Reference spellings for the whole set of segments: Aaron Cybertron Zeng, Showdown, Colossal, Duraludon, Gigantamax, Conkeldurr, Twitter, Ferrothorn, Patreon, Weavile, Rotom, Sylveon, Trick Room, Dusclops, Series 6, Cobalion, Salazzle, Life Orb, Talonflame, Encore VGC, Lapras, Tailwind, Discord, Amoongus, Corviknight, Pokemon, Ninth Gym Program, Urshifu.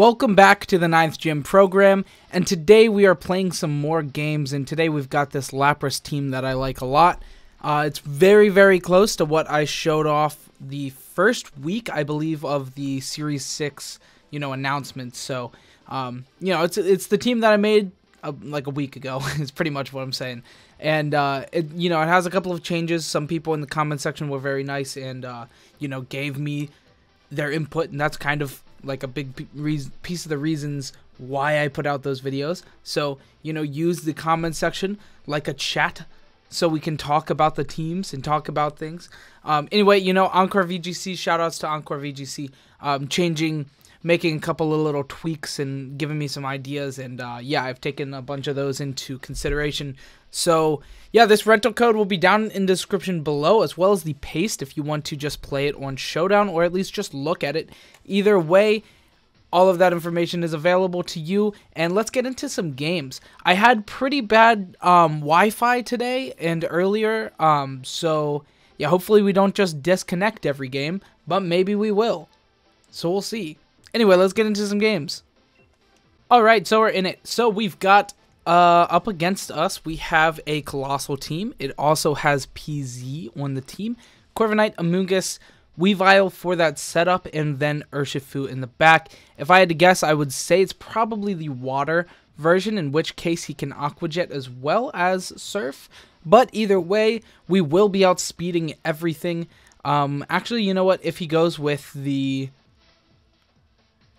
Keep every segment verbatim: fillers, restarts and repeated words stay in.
Welcome back to the Ninth Gym Program, and today we are playing some more games, and today we've got this Lapras team that I like a lot. Uh, it's very, very close to what I showed off the first week, I believe, of the Series six, you know, announcement. So, um, you know, it's it's the team that I made uh, like a week ago, is pretty much what I'm saying. And, uh, it, you know, it has a couple of changes. Some people in the comment section were very nice and, uh, you know, gave me their input, and that's kind of like a big piece of the reasons why I put out those videos. So, you know, use the comment section like a chat so we can talk about the teams and talk about things. Um, anyway, you know, Encore V G C, shout outs to Encore V G C, um, changing, making a couple of little tweaks and giving me some ideas. And uh, yeah, I've taken a bunch of those into consideration. So yeah, this rental code will be down in the description below, as well as the paste if you want to just play it on Showdown, or at least just look at it. Either way, all of that information is available to you, and let's get into some games. I had pretty bad um, Wi-Fi today and earlier, um, so yeah, hopefully we don't just disconnect every game, but maybe we will. So we'll see. Anyway, let's get into some games. Alright, so we're in it. So we've got, uh, up against us, we have a Colossal team. It also has P Z on the team. Corviknight, Amoongus, Weavile for that setup, and then Urshifu in the back. If I had to guess, I would say it's probably the water version, in which case he can Aqua Jet as well as Surf. But either way, we will be outspeeding everything. Um, actually, you know what? If he goes with the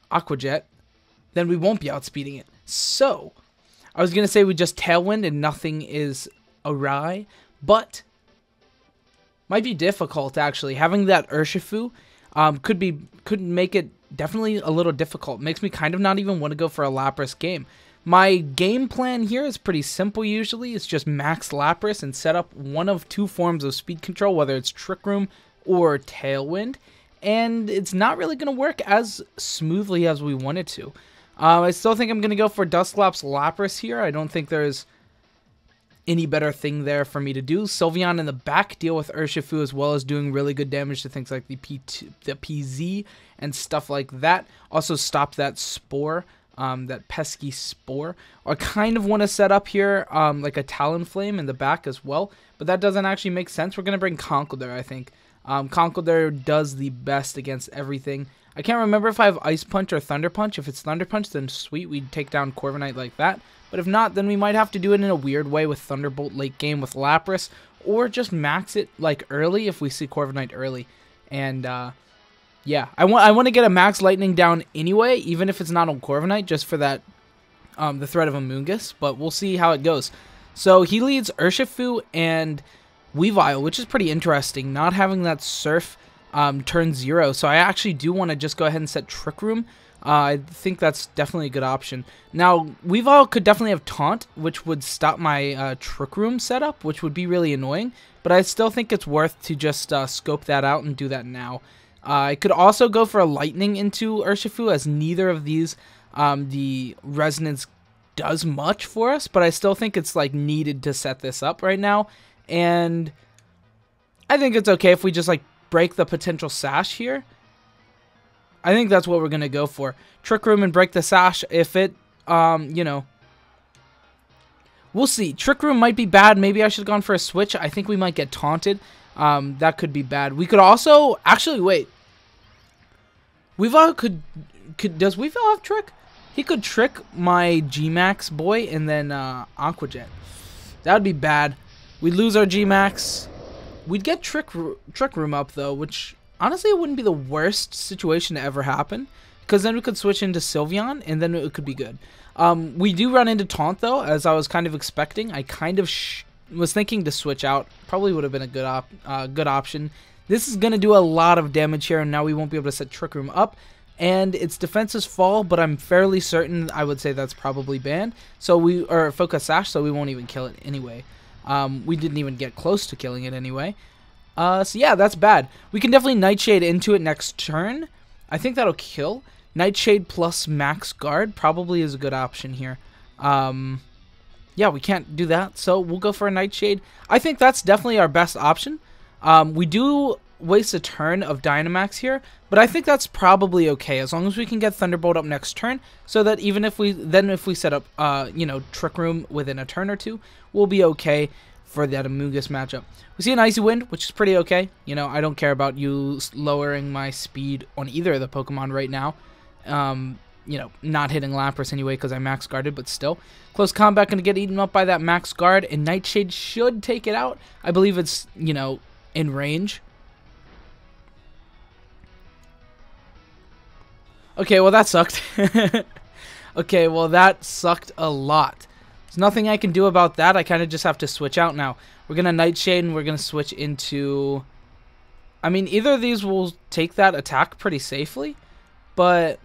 Aqua Jet, then we won't be outspeeding it. So, I was going to say we just Tailwind and nothing is awry, but might be difficult, actually. Having that Urshifu um, could be could make it definitely a little difficult. Makes me kind of not even want to go for a Lapras game. My game plan here is pretty simple usually. It's just max Lapras and set up one of two forms of speed control, whether it's Trick Room or Tailwind. And it's not really going to work as smoothly as we want it to. Uh, I still think I'm going to go for Dusclops Lapras here. I don't think there's any better thing there for me to do. Sylveon in the back, deal with Urshifu, as well as doing really good damage to things like the, P two, the P Z and stuff like that. Also stop that Spore, um, that pesky Spore. I kind of want to set up here um, like a Talonflame in the back as well, but that doesn't actually make sense. We're going to bring Conkeldurr, I think. Um, Conkeldurr does the best against everything. I can't remember if I have Ice Punch or Thunder Punch. If it's Thunder Punch, then sweet, we'd take down Corviknight like that. But if not, then we might have to do it in a weird way with Thunderbolt late game with Lapras, or just max it like early if we see Corviknight early. And uh, yeah, I want I want to get a max Lightning down anyway, even if it's not on Corviknight, just for that um, the threat of Amoongus. But we'll see how it goes. So he leads Urshifu and Weavile, which is pretty interesting, not having that Surf um, turn zero. So I actually do want to just go ahead and set Trick Room. Uh, I think that's definitely a good option. Now, Weavile could definitely have Taunt, which would stop my uh, Trick Room setup, which would be really annoying. But I still think it's worth to just uh, scope that out and do that now. Uh, I could also go for a Lightning into Urshifu, as neither of these, um, the Resonance does much for us. But I still think it's like needed to set this up right now. And I think it's okay if we just, like, break the potential sash here. I think that's what we're going to go for. Trick Room and break the sash if it, um, you know. We'll see. Trick Room might be bad. Maybe I should have gone for a switch. I think we might get taunted. Um, that could be bad. We could also, actually, wait. Weavile could, could, does Weavile have Trick? He could Trick my GMax boy and then uh, Aqua Jet. That would be bad. We'd lose our GMax. We'd get Trick Trick Room up, though, which honestly it wouldn't be the worst situation to ever happen, because then we could switch into Sylveon, and then it could be good. Um, we do run into Taunt, though, as I was kind of expecting. I kind of sh was thinking to switch out. Probably would have been a good, op uh, good option. This is going to do a lot of damage here, and now we won't be able to set Trick Room up. And its defenses fall, but I'm fairly certain I would say that's probably banned. So we or Focus Sash, so we won't even kill it anyway. Um, we didn't even get close to killing it anyway. Uh, so yeah, that's bad. We can definitely Nightshade into it next turn. I think that'll kill. Nightshade plus max guard probably is a good option here. Um, yeah, we can't do that, so we'll go for a Nightshade. I think that's definitely our best option. Um, we do waste a turn of Dynamax here, but I think that's probably okay as long as we can get Thunderbolt up next turn, so that even if we then if we set up uh you know Trick Room within a turn or two, we'll be okay for that Amoongus matchup. We see an Icy Wind, which is pretty okay. You know, I don't care about you lowering my speed on either of the Pokemon right now. Um, you know, not hitting Lapras anyway because I max guarded, but still. Close Combat going to get eaten up by that max guard, and Nightshade should take it out. I believe it's, you know, in range. Okay, well that sucked. Okay, well that sucked a lot. There's nothing I can do about that. I kind of just have to switch out now. We're going to Nightshade, and we're going to switch into... I mean, either of these will take that attack pretty safely, but...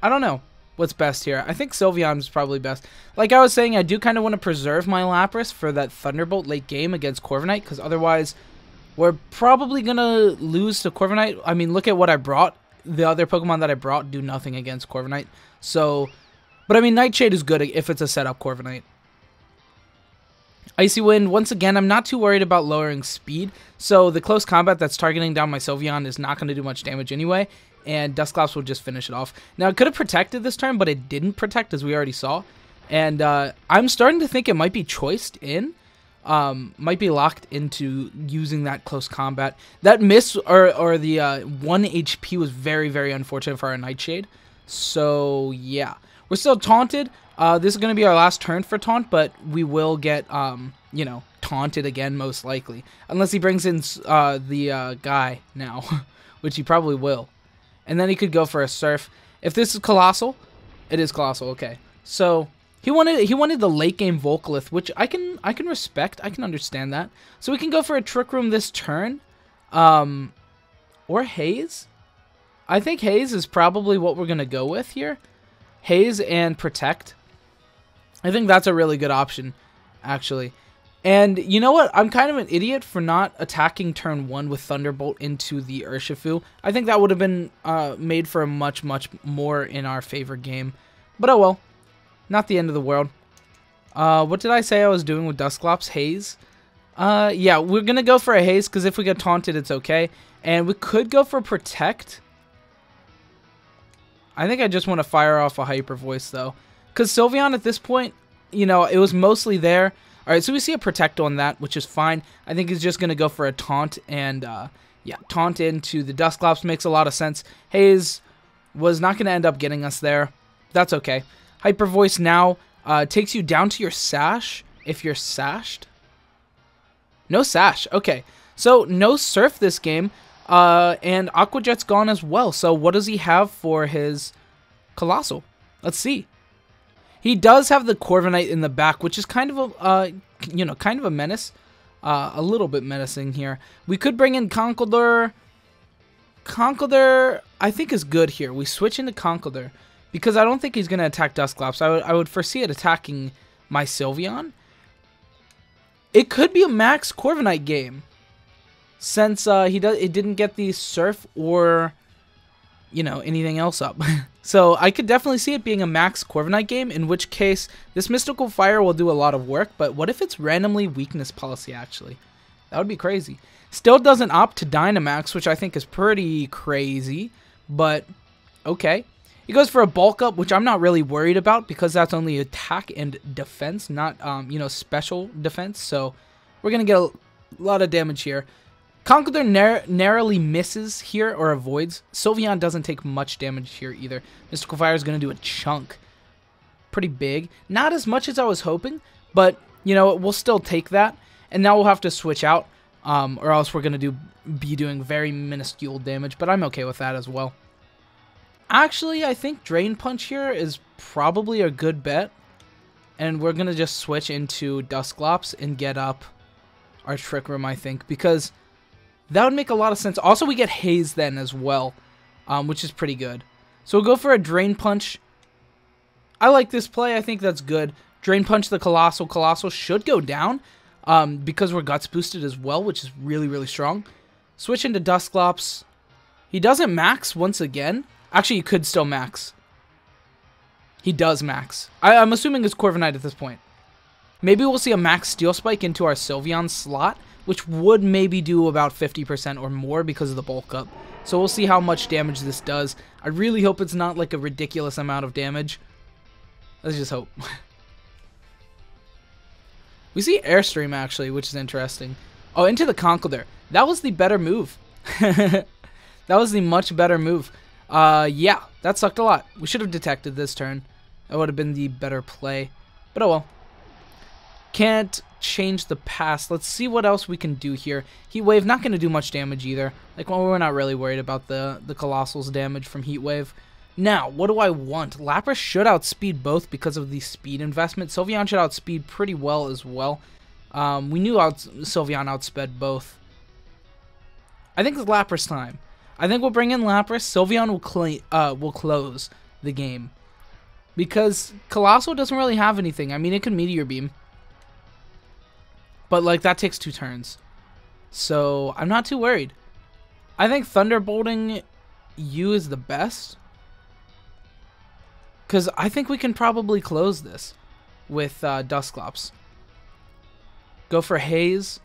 I don't know what's best here. I think Sylveon is probably best. Like I was saying, I do kind of want to preserve my Lapras for that Thunderbolt late game against Corviknight, because otherwise we're probably going to lose to Corviknight. I mean, look at what I brought. The other Pokemon that I brought do nothing against Corviknight. So, but I mean, Nightshade is good if it's a setup Corviknight. Icy Wind, once again, I'm not too worried about lowering speed. So the Close Combat that's targeting down my Sylveon is not going to do much damage anyway. And Dusclops will just finish it off. Now, it could have protected this turn, but it didn't protect, as we already saw. And uh, I'm starting to think it might be choiced in. Um, might be locked into using that Close Combat. That miss, or, or the uh, one H P was very, very unfortunate for our Nightshade. So, yeah. We're still taunted. Uh, this is going to be our last turn for taunt, but we will get, um, you know, taunted again, most likely. Unless he brings in uh, the uh, guy now, which he probably will. And then he could go for a Surf. If this is Colossal, it is Colossal, okay. So he wanted he wanted the late game Volcalith, which I can I can respect. I can understand that. So we can go for a Trick Room this turn. Um or Haze. I think Haze is probably what we're gonna go with here. Haze and Protect. I think that's a really good option, actually. And you know what? I'm kind of an idiot for not attacking turn one with Thunderbolt into the Urshifu. I think that would have been uh, made for a much, much more in our favor game. But oh well. Not the end of the world. Uh, what did I say I was doing with Dusclops? Haze? Uh, yeah, we're going to go for a Haze because if we get taunted, it's okay. And we could go for Protect. I think I just want to fire off a Hyper Voice, though. Because Sylveon at this point, you know, it was mostly there. Alright, so we see a Protect on that, which is fine. I think he's just going to go for a Taunt, and, uh, yeah, Taunt into the Dusclops makes a lot of sense. Haze was not going to end up getting us there. That's okay. Hyper Voice now uh, takes you down to your Sash, if you're sashed. No Sash, okay. So, no Surf this game, uh, and Aqua Jet's gone as well. So, what does he have for his Colossal? Let's see. He does have the Corviknight in the back, which is kind of a, uh, you know, kind of a menace. Uh, a little bit menacing here. We could bring in Conkeldurr. Conkeldurr, I think, is good here. We switch into Conkeldurr because I don't think he's going to attack Dusclops. I would, I would foresee it attacking my Sylveon. It could be a max Corviknight game since uh, he does. It didn't get the Surf or, you know, anything else up. So I could definitely see it being a max Corviknight game, in which case this Mystical Fire will do a lot of work, but what if it's randomly weakness policy, actually? That would be crazy. Still doesn't opt to Dynamax, which I think is pretty crazy, but okay. He goes for a Bulk Up, which I'm not really worried about because that's only attack and defense, not, um, you know, special defense, so we're going to get a lot of damage here. Conkeldurr nar narrowly misses here, or avoids. Sylveon doesn't take much damage here either. Mystical Fire is going to do a chunk. Pretty big. Not as much as I was hoping, but, you know, we'll still take that. And now we'll have to switch out, um, or else we're going to do be doing very minuscule damage, but I'm okay with that as well. Actually, I think Drain Punch here is probably a good bet. And we're going to just switch into Dusclops and get up our Trick Room, I think, because that would make a lot of sense. Also, we get Haze then as well, um, which is pretty good. So we'll go for a Drain Punch. I like this play. I think that's good. Drain Punch the Colossal. Colossal should go down um, because we're Guts boosted as well, which is really, really strong. Switch into Dusclops. He doesn't max once again. Actually, he could still max. He does max. I I'm assuming it's Corviknight at this point. Maybe we'll see a max Steel Spike into our Sylveon slot, which would maybe do about fifty percent or more because of the bulk up. So we'll see how much damage this does. I really hope it's not like a ridiculous amount of damage. Let's just hope. We see Airstream actually, which is interesting. Oh, into the Conkeldurr. That was the better move. That was the much better move. Uh, yeah, that sucked a lot. We should have detected this turn. That would have been the better play. But oh well. Can't change the past. Let's see what else we can do here. Heat Wave, not going to do much damage either. Like, well, we're not really worried about the, the Colossal's damage from Heat Wave. Now, what do I want? Lapras should outspeed both because of the speed investment. Sylveon should outspeed pretty well as well. Um, we knew out Sylveon outsped both. I think it's Lapras time. I think we'll bring in Lapras. Sylveon will, cl uh, will close the game. Because Colossal doesn't really have anything. I mean, it can Meteor Beam. But, like, that takes two turns. So, I'm not too worried. I think Thunderbolting you is the best. Because I think we can probably close this with uh, Dusclops. Go for Haze.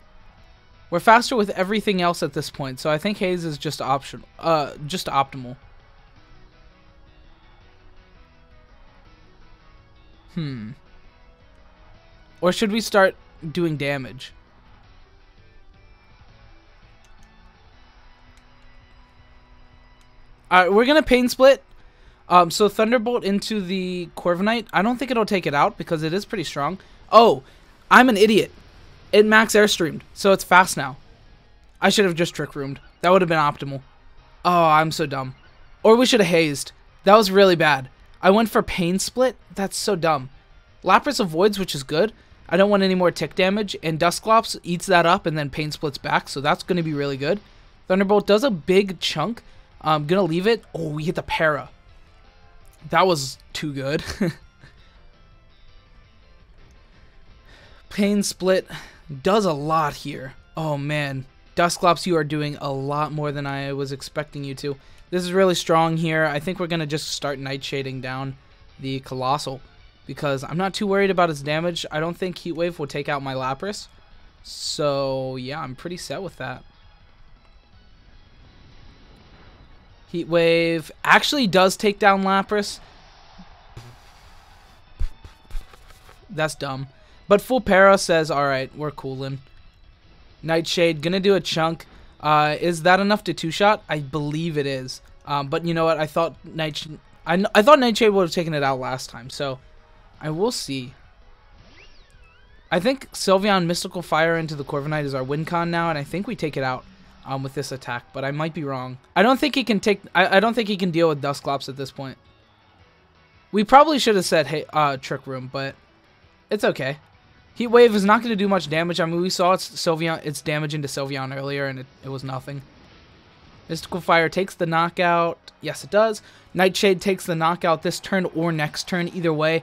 We're faster with everything else at this point, so I think Haze is just optional, uh, just optimal. Hmm. Or should we start doing damage? Alright, we're going to Pain Split. Um, so Thunderbolt into the Corviknight. I don't think it'll take it out because it is pretty strong. Oh, I'm an idiot. It max Airstreamed, so it's fast now. I should have just Trick Roomed. That would have been optimal. Oh, I'm so dumb. Or we should have Hazed. That was really bad. I went for Pain Split. That's so dumb. Lapras avoids, which is good. I don't want any more tick damage. And Dusclops eats that up and then Pain Splits back, so that's going to be really good. Thunderbolt does a big chunk. I'm going to leave it. Oh, we hit the Para. That was too good. Pain Split does a lot here. Oh man. Dusclops, you are doing a lot more than I was expecting you to. This is really strong here. I think we're going to just start Nightshading down the Colossal because I'm not too worried about its damage. I don't think Heat Wave will take out my Lapras. So yeah, I'm pretty set with that. Heat Wave actually does take down Lapras. That's dumb. But Full Para says, alright, we're coolin'. Nightshade, gonna do a chunk. Uh, is that enough to two-shot? I believe it is. Um, but you know what? I thought Nightshade, I, I thought Nightshade would have taken it out last time, so I will see. I think Sylveon Mystical Fire into the Corviknight is our win con now, and I think we take it out. Um, with this attack, but I might be wrong. I don't think he can take. I, I don't think he can deal with Dusclops at this point. We probably should have said, "Hey, uh, Trick Room," but it's okay. Heat Wave is not going to do much damage. I mean, we saw its Sylveon, its damage into Sylveon earlier, and it, it was nothing. Mystical Fire takes the knockout. Yes, it does. Nightshade takes the knockout this turn or next turn. Either way,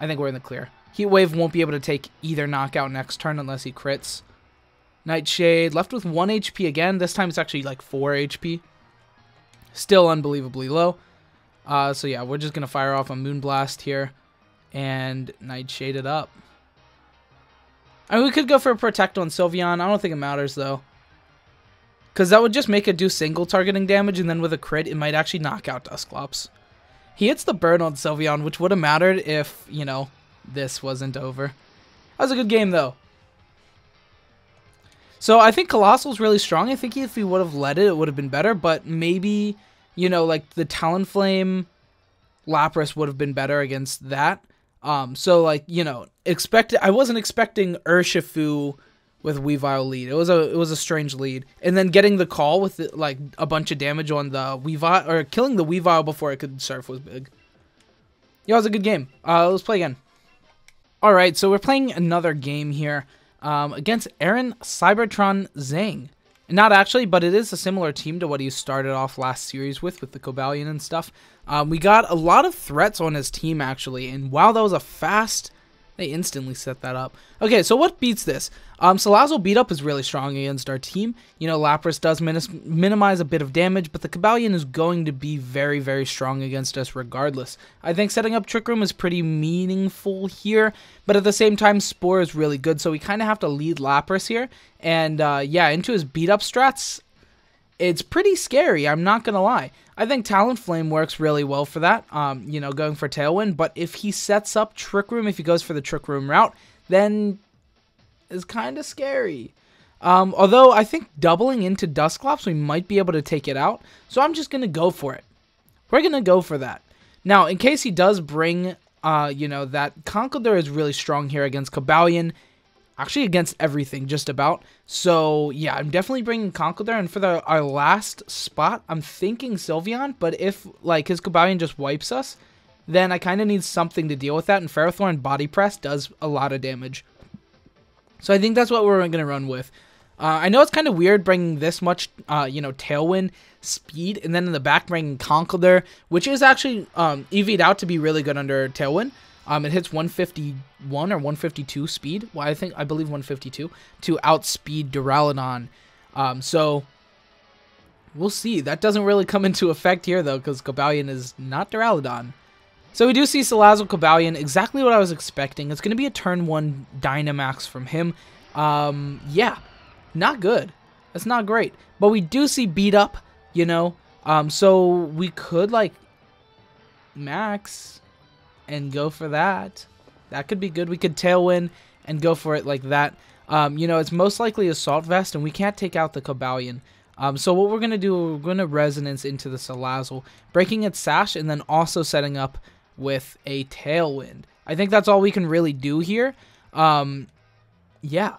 I think we're in the clear. Heat Wave won't be able to take either knockout next turn unless he crits. Nightshade, left with one H P again. This time it's actually like four H P. Still unbelievably low. Uh, so yeah, we're just going to fire off a Moonblast here. And Nightshade it up. I mean, we could go for a Protect on Sylveon. I don't think it matters though. Because that would just make it do single targeting damage. And then with a crit, it might actually knock out Dusclops. He hits the burn on Sylveon, which would have mattered if, you know, this wasn't over. That was a good game though. So I think Colossal's really strong. I think if he would have let it, it would have been better. But maybe, you know, like the Talonflame Lapras would have been better against that. Um, so, like, you know, expect I wasn't expecting Urshifu with Weavile lead. It was a it was a strange lead. And then getting the call with, the, like, a bunch of damage on the Weavile, or killing the Weavile before it could surf was big. Yeah, it was a good game. Uh, let's play again. All right, so we're playing another game here. Um, against Aaron Cybertron Zeng. Not actually, but it is a similar team to what he started off last series with, with the Cobalion and stuff. Um, we got a lot of threats on his team, actually, and wow, that was a fast They instantly set that up. Okay, so what beats this? Um, Salazzle beat up is really strong against our team. You know, Lapras does min minimize a bit of damage, but the Cobalion is going to be very, very strong against us regardless. I think setting up Trick Room is pretty meaningful here, but at the same time, Spore is really good, so we kind of have to lead Lapras here. And uh, yeah, into his beat-up strats, it's pretty scary, I'm not going to lie. I think Talonflame works really well for that, um, you know, going for Tailwind. But if he sets up Trick Room, if he goes for the Trick Room route, then it's kind of scary. Um, although, I think doubling into Dusclops, we might be able to take it out. So I'm just going to go for it. We're going to go for that. Now, in case he does bring, uh, you know, that Conkeldurr is really strong here against Cobalion. Actually, against everything, just about. So, yeah, I'm definitely bringing Conkeldurr. And for the, our last spot, I'm thinking Sylveon. But if, like, his Cobalion just wipes us, then I kind of need something to deal with that. And Ferrothorn Body Press does a lot of damage. So I think that's what we're going to run with. Uh, I know it's kind of weird bringing this much, uh, you know, Tailwind speed. And then in the back, bringing Conkeldurr, which is actually um, E V'd out to be really good under Tailwind. Um, it hits one fifty-one or one fifty-two speed. Well, I think I believe one fifty-two to outspeed Duraludon. Um, so we'll see. That doesn't really come into effect here though, because Cobalion is not Duraludon. So we do see Salazzle Cobalion, exactly what I was expecting. It's going to be a turn one Dynamax from him. Um, yeah, not good. That's not great. But we do see beat up, you know. Um, so we could like max and go for that. That could be good. We could Tailwind and go for it like that. Um, you know, it's most likely Assault Vest, and we can't take out the Cobalion. Um, so what we're going to do, we're going to Resonance into the Salazzle, breaking its Sash, and then also setting up with a Tailwind. I think that's all we can really do here. Um, yeah.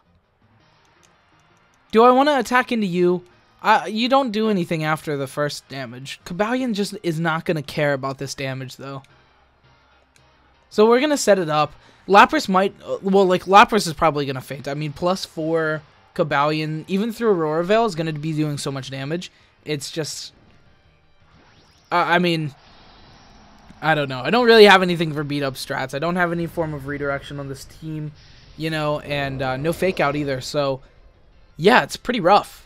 Do I want to attack into you? Uh, you don't do anything after the first damage. Cobalion just is not going to care about this damage, though. So we're going to set it up. Lapras might, well, like, Lapras is probably going to faint. I mean, plus four Cobalion, even through Aurora Veil, is going to be doing so much damage. It's just, uh, I mean, I don't know. I don't really have anything for beat-up strats. I don't have any form of redirection on this team, you know, and uh, no fake-out either. So, yeah, it's pretty rough.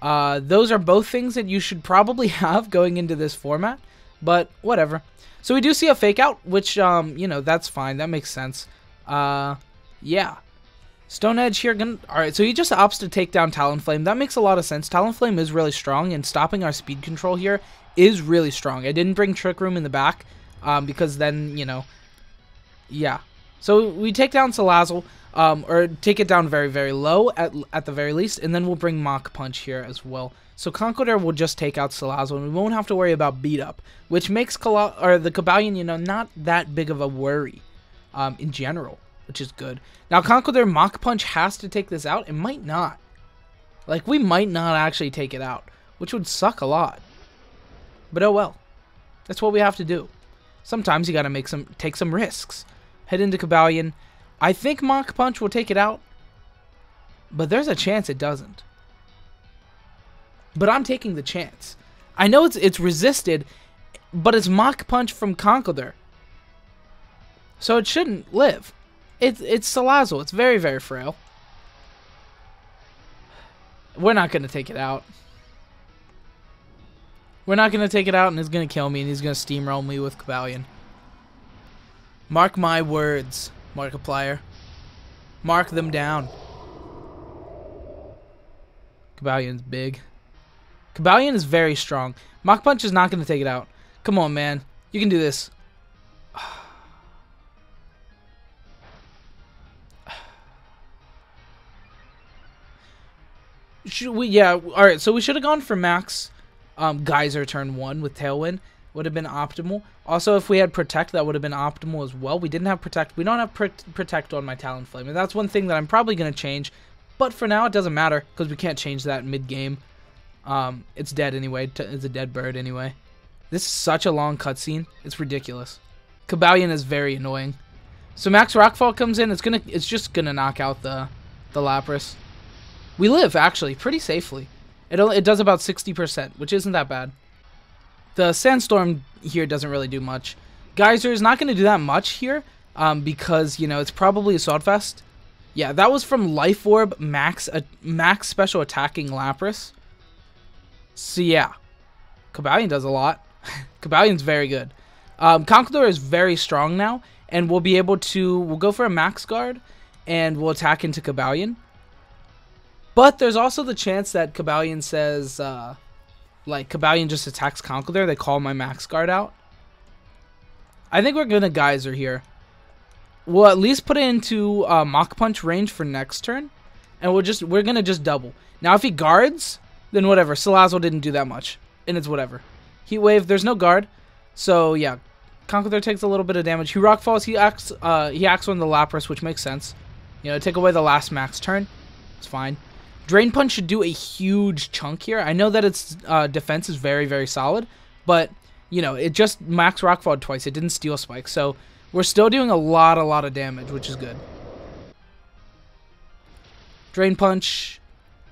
Uh, those are both things that you should probably have going into this format, but whatever. So we do see a fake out, which, um, you know, that's fine. That makes sense. Uh, yeah. Stone Edge here. Gonna, all right, so he just opts to take down Talonflame. That makes a lot of sense. Talonflame is really strong, and stopping our speed control here is really strong. I didn't bring Trick Room in the back um, because then, you know, yeah. So we take down Salazzle, um, or take it down very, very low at, at the very least, and then we'll bring Mach Punch here as well. So Conkeldurr will just take out Salazzle, and we won't have to worry about beat up, which makes Colo or the Cobalion, you know, not that big of a worry um, in general, which is good. Now Conkeldurr Mach Punch has to take this out. It might not. Like, we might not actually take it out, which would suck a lot. But oh well. That's what we have to do. Sometimes you got to make some take some risks. Head into Cobalion. I think Mach Punch will take it out, but there's a chance it doesn't. But I'm taking the chance. I know it's it's resisted, but it's Mach Punch from Conkeldurr, so it shouldn't live. It's it's Salazzle. It's very, very frail. We're not gonna take it out. We're not gonna take it out, and it's gonna kill me, and he's gonna steamroll me with Cobalion. Mark my words, Markiplier. Mark them down. Cobalion's big. Cobalion is very strong. Mach Punch is not going to take it out. Come on, man. You can do this. Should we? Yeah. All right. So we should have gone for Max um, Geyser turn one with Tailwind. Would have been optimal. Also, if we had Protect, that would have been optimal as well. We didn't have Protect. We don't have pr Protect on my Talonflame. And that's one thing that I'm probably going to change. But for now, it doesn't matter because we can't change that mid-game. Um, it's dead anyway. It's a dead bird anyway. This is such a long cutscene. It's ridiculous. Cobalion is very annoying. So Max Rockfall comes in. It's gonna. It's just gonna knock out the, the Lapras. We live actually pretty safely. It it does about sixty percent, which isn't that bad. The Sandstorm here doesn't really do much. Geyser is not gonna do that much here. um, because, you know, it's probably a Sodfest. Yeah, that was from Life Orb Max uh, Max Special Attacking Lapras. So yeah, Cobalion does a lot. Cobalion's very good. Um, Conkeldurr is very strong now, and we'll be able to, we'll go for a Max Guard, and we'll attack into Cobalion. But there's also the chance that Cobalion says, uh, like, Cobalion just attacks Conkeldurr, they call my Max Guard out. I think we're gonna Geyser here. We'll at least put it into uh, Mach Punch range for next turn, and we'll just, we're gonna just double. Now if he guards, then whatever, Salazzle didn't do that much, and it's whatever. Heat Wave, there's no guard, so yeah. Conkeldurr takes a little bit of damage. He Rock Falls. He acts. Uh, he acts on the Lapras, which makes sense. You know, take away the last Max turn. It's fine. Drain Punch should do a huge chunk here. I know that its uh, defense is very, very solid, but you know, it just Max Rock Fall twice. It didn't Steel Spike, so we're still doing a lot, a lot of damage, which is good. Drain Punch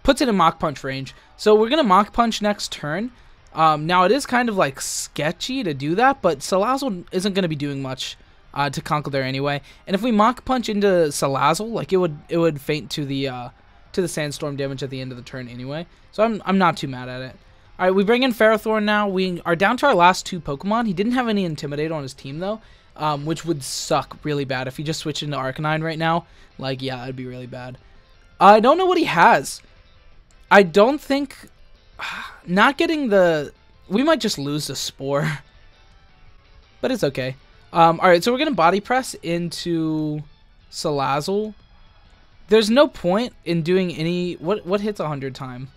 puts it in Mach Punch range, so we're gonna Mach Punch next turn. Um, now, it is kind of, like, sketchy to do that, but Salazzle isn't going to be doing much uh, to Conkeldurr anyway. And if we Mach Punch into Salazzle, like, it would it would faint to the uh, to the Sandstorm damage at the end of the turn anyway. So I'm, I'm not too mad at it. All right, we bring in Ferrothorn now. We are down to our last two Pokemon. He didn't have any Intimidate on his team, though, um, which would suck really bad. If he just switched into Arcanine right now, like, yeah, it'd be really bad. I don't know what he has. I don't think... Not getting the... We might just lose the Spore. But it's okay. Um, Alright, so we're going to Body Press into Salazzle. There's no point in doing any... What what hits one hundred time?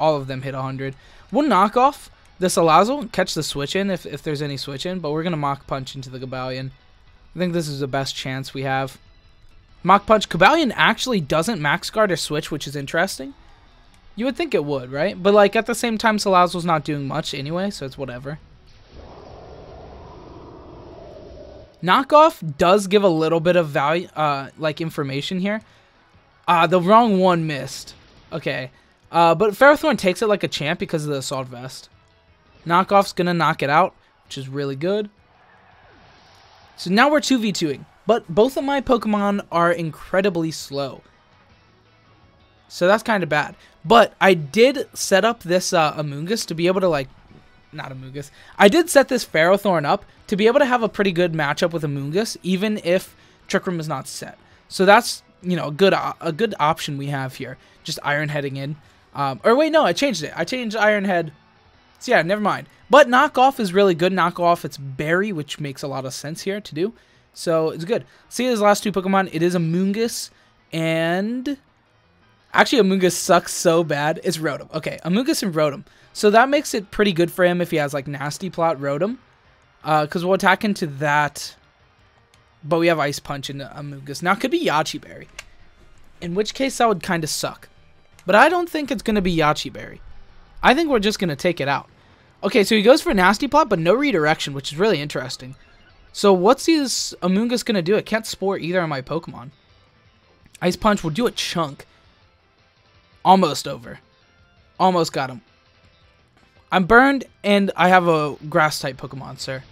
All of them hit one hundred. We'll knock off the Salazzle and catch the Switch in if, if there's any Switch in. But we're going to Mach Punch into the Cobalion. I think this is the best chance we have. Mach Punch. Cobalion actually doesn't Max Guard or Switch, which is interesting. You would think it would, right? But, like, at the same time, Salazzle's not doing much anyway, so it's whatever. Knockoff does give a little bit of value, uh, like, information here. Ah, uh, the wrong one missed. Okay. Uh, but Ferrothorn takes it like a champ because of the Assault Vest. Knockoff's gonna knock it out, which is really good. So now we're two v two-ing, but both of my Pokemon are incredibly slow. So that's kind of bad. But I did set up this uh, Amoongus to be able to, like... Not Amoongus. I did set this Ferrothorn up to be able to have a pretty good matchup with Amoongus, even if Trick Room is not set. So that's, you know, a good uh, a good option we have here. Just Iron Heading in. Um, or wait, no, I changed it. I changed Iron Head. So yeah, never mind. But Knockoff is really good. Knockoff, it's Berry, which makes a lot of sense here to do. So it's good. See his last two Pokemon. It is Amoongus and... Actually, Amoongus sucks so bad. It's Rotom. Okay, Amoongus and Rotom. So that makes it pretty good for him if he has, like, Nasty Plot Rotom. Because uh, we'll attack into that. But we have Ice Punch into Amoongus. Now, it could be Yachiberry. In which case, that would kind of suck. But I don't think it's going to be Yachiberry. I think we're just going to take it out. Okay, so he goes for Nasty Plot, but no Redirection, which is really interesting. So what's his Amoongus going to do? It can't Spore either of my Pokemon. Ice Punch will do a chunk. Almost over. Almost got him. I'm burned, and I have a Grass-type Pokemon, sir.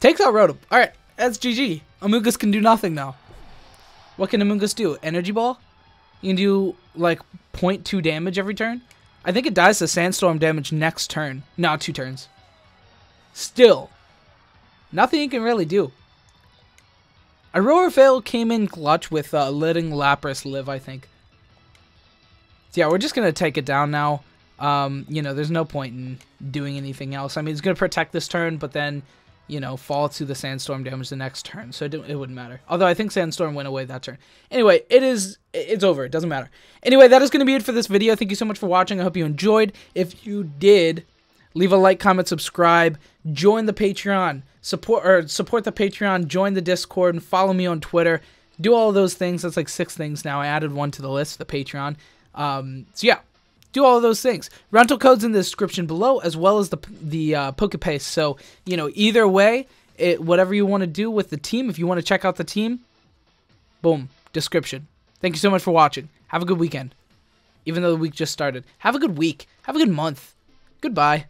Takes out Rotom. Alright, that's G G. Amoongus can do nothing now. What can Amoongus do? Energy Ball? You can do, like, zero point two damage every turn? I think it dies to Sandstorm damage next turn. No, two turns. Still. Nothing you can really do. Aurora Veil came in clutch with uh, letting Lapras live, I think. Yeah, we're just going to take it down now. Um, you know, there's no point in doing anything else. I mean, it's going to protect this turn, but then, you know, fall to the Sandstorm damage the next turn. So it, it wouldn't matter. Although I think Sandstorm went away that turn. Anyway, it is, it's over. It doesn't matter. Anyway, that is going to be it for this video. Thank you so much for watching. I hope you enjoyed. If you did, leave a like, comment, subscribe, join the Patreon, support, or support the Patreon, join the Discord, and follow me on Twitter. Do all of those things. That's like six things now. I added one to the list, the Patreon. Um, so yeah, do all of those things. Rental code's in the description below, as well as the the uh, PokePaste. So, you know, either way, it, whatever you want to do with the team, if you want to check out the team, boom, description. Thank you so much for watching. Have a good weekend, even though the week just started. Have a good week. Have a good month. Goodbye.